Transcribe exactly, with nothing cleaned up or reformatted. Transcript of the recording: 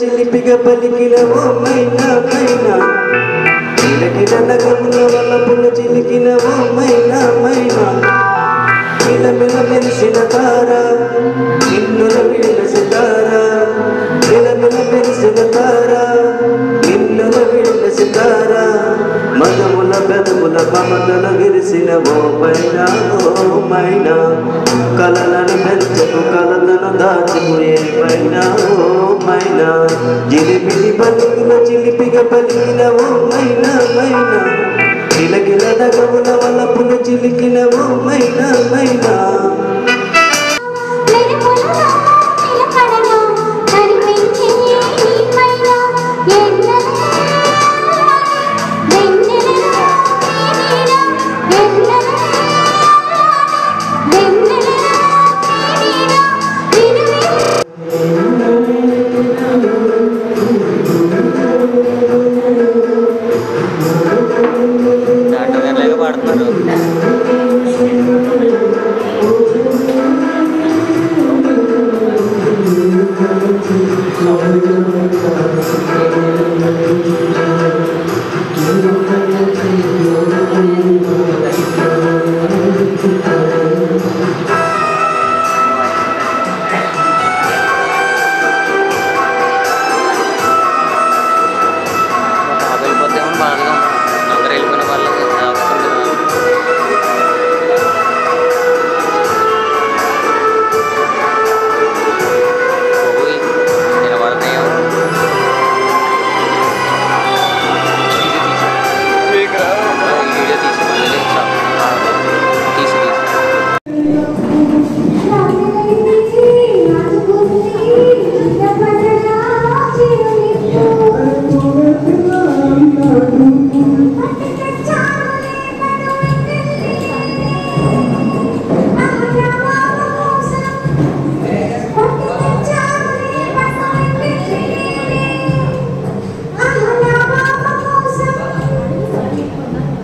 చిలిపిగా పలికిల ఓమైన పైన చిలకిన నగముల వల్ల పుల్ల చిలికిన ఓమైన మైనా నిలమిల మెరిసిన తార నిన్నుల విడిలసి తార నిలమిల మెరిసిన తార నిన్నుల విడిలసి తార మదముల పెదముల పమతల విరిసిన ఓ పైన ఓ మైనా కలలను పెంచుకు కలలను దాచుకునే పైన ఓ మైనా జిలిపిలి పలికిన చిలిపిగా పలికిన ఓ మైనా మైనా చిలకిల నగముల వల్ల పుల చిలికిన ఓ మైనా మైనా